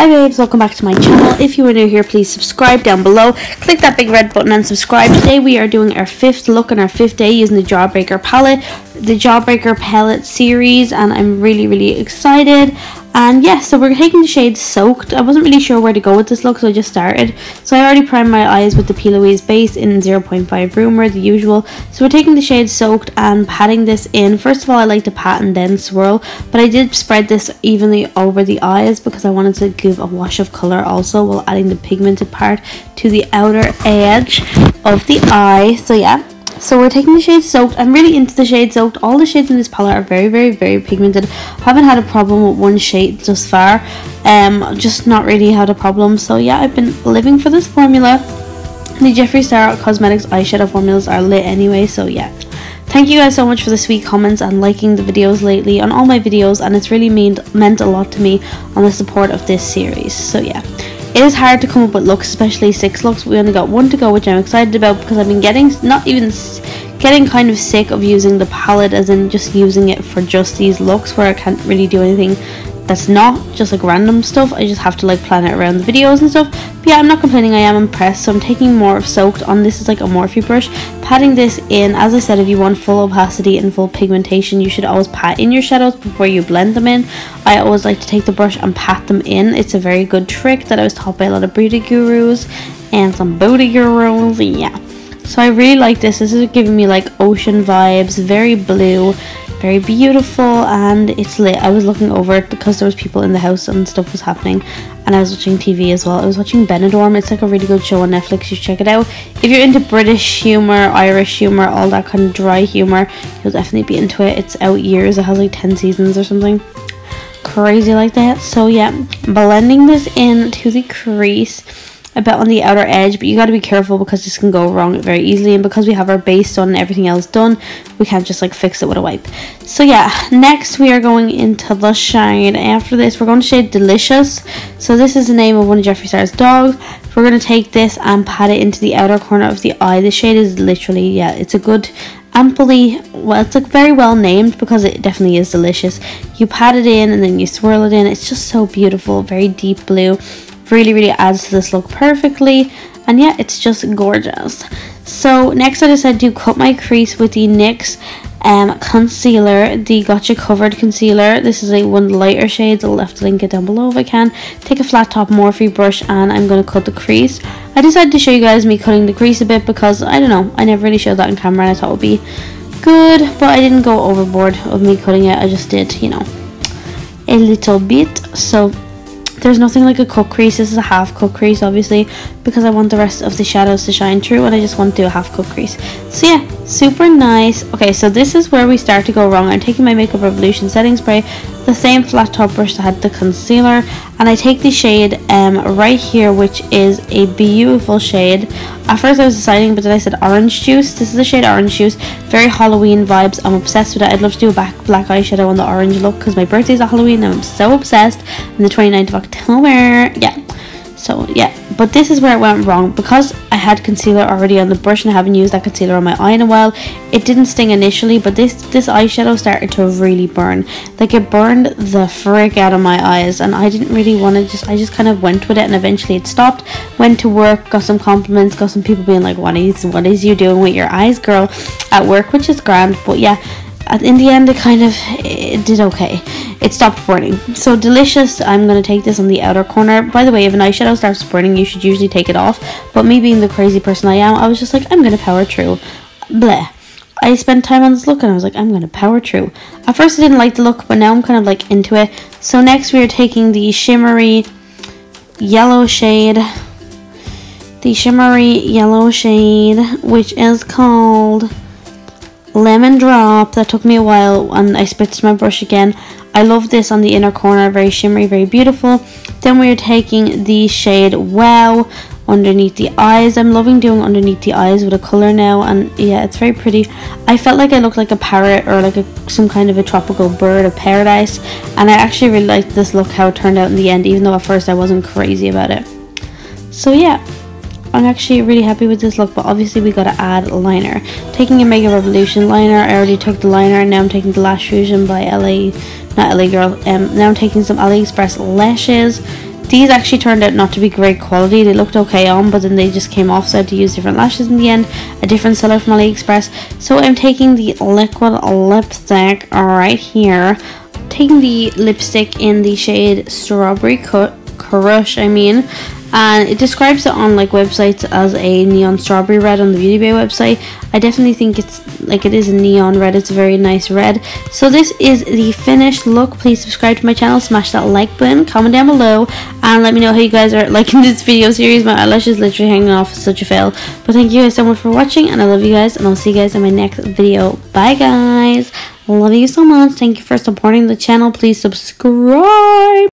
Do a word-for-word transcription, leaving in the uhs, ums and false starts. Hi babes, welcome back to my channel. If you are new here, please subscribe down below. Click that big red button and subscribe. Today we are doing our fifth look and our fifth day using the Jawbreaker Palette, the Jawbreaker Palette series, and I'm really, really excited. And yeah, so we're taking the shade Soaked. I wasn't really sure where to go with this look, so I just started. So I already primed my eyes with the P. Louise base in zero point five Rumor, the usual. So we're taking the shade Soaked and patting this in. First of all, I like to pat and then swirl, but I did spread this evenly over the eyes because I wanted to give a wash of colour also while adding the pigmented part to the outer edge of the eye. So yeah. So we're taking the shade Soaked. I'm really into the shade Soaked. All the shades in this palette are very, very, very pigmented. I haven't had a problem with one shade thus far. Um, just not really had a problem. So yeah, I've been living for this formula. The Jeffree Star Cosmetics eyeshadow formulas are lit anyway, so yeah. Thank you guys so much for the sweet comments and liking the videos lately on all my videos, and it's really meant, meant a lot to me on the support of this series. So yeah. It is hard to come up with looks, especially six looks. We only got one to go, which I'm excited about because I've been getting, not even, getting kind of sick of using the palette, as in just using it for just these looks where I can't really do anything that's not just like random stuff. I just have to like plan it around the videos and stuff. But yeah, I'm not complaining, I am impressed. So I'm taking more of Soaked on. This is like a Morphe brush. Patting this in, as I said, if you want full opacity and full pigmentation, you should always pat in your shadows before you blend them in. I always like to take the brush and pat them in. It's a very good trick that I was taught by a lot of beauty gurus and some booty gurus, yeah. So I really like this. This is giving me like ocean vibes, very blue, very beautiful, and it's lit. I was looking over it because there was people in the house and stuff was happening, and I was watching T V as well. I was watching Benidorm. It's like a really good show on Netflix. You should check it out. If you're into British humour, Irish humour, all that kind of dry humour, you'll definitely be into it. It's out years. It has like ten seasons or something crazy like that. So yeah, blending this in to the crease, about on the outer edge, but you got to be careful because this can go wrong very easily, and because we have our base done and everything else done, we can't just like fix it with a wipe. So yeah, next we are going into the shade. After this we're going to shade Delicious. So this is the name of one of Jeffree Star's dogs. We're going to take this and pat it into the outer corner of the eye. The shade is literally, yeah, it's a good amply, well, it's like very well named because it definitely is delicious. You pat it in and then you swirl it in. It's just so beautiful, very deep blue. Really, really adds to this look perfectly, and yeah, it's just gorgeous. So next I decided to cut my crease with the NYX um, concealer, the Gotcha Covered concealer. This is a one of the lighter shades. I'll have to link it down below if I can. Take a flat top Morphe brush and I'm going to cut the crease. I decided to show you guys me cutting the crease a bit because, I don't know, I never really showed that on camera and I thought it would be good, but I didn't go overboard of me cutting it. I just did, you know, a little bit. So there's nothing like a cut crease. This is a half cut crease, obviously, because I want the rest of the shadows to shine through, and I just want to do a half cut crease. So yeah, super nice. Okay, so this is where we start to go wrong. I'm taking my Makeup Revolution setting spray, the same flat top brush that had the concealer, and I take the shade um, right here, which is a beautiful shade. At first I was deciding, but then I said Orange Juice. This is the shade Orange Juice. Very Halloween vibes. I'm obsessed with it. I'd love to do a back black eyeshadow on the orange look because my birthday's at Halloween and I'm so obsessed. On the twenty-ninth of October. Yeah. So yeah, but this is where it went wrong because I had concealer already on the brush and I haven't used that concealer on my eye in a while. It didn't sting initially, but this this eyeshadow started to really burn. Like, it burned the frick out of my eyes, and I didn't really want to just I just kind of went with it, and eventually it stopped. Went to work, got some compliments, got some people being like, what is what is you doing with your eyes, girl, at work, which is grand. But yeah, in the end it kind of it did okay. It stopped burning. So Delicious, I'm going to take this on the outer corner. By the way, if an eyeshadow starts burning, you should usually take it off, but me being the crazy person I am, I was just like, I'm going to power through. Bleh. I spent time on this look and I was like, I'm going to power through. At first I didn't like the look, but now I'm kind of like into it. So next we are taking the shimmery yellow shade. The shimmery yellow shade, which is called Lemon Drop. That took me a while, and I spitzed my brush again. I love this on the inner corner, very shimmery, very beautiful. Then we are taking the shade Wow underneath the eyes. I'm loving doing underneath the eyes with a color now, and yeah, it's very pretty. I felt like I looked like a parrot or like a, some kind of a tropical bird of paradise, and I actually really liked this look, how it turned out in the end, even though at first I wasn't crazy about it. So yeah, I'm actually really happy with this look, but obviously we gotta add liner. Taking a Makeup Revolution liner. I already took the liner, and now I'm taking the Lash Fusion by L A, not L A Girl. Um, now I'm taking some AliExpress lashes. These actually turned out not to be great quality. They looked okay on, but then they just came off, so I had to use different lashes in the end. A different seller from AliExpress. So I'm taking the liquid lipstick right here. Taking the lipstick in the shade Strawberry Crush, I mean. And it describes it on like websites as a neon strawberry red on the Beauty Bay website. I definitely think it's like it is a neon red. It's a very nice red. So this is the finished look. Please subscribe to my channel, smash that like button, comment down below, and let me know how you guys are liking this video series. My eyelash is literally hanging off, such a fail. But thank you guys so much for watching, and I love you guys, and I'll see you guys in my next video. Bye guys, love you so much. Thank you for supporting the channel. Please subscribe.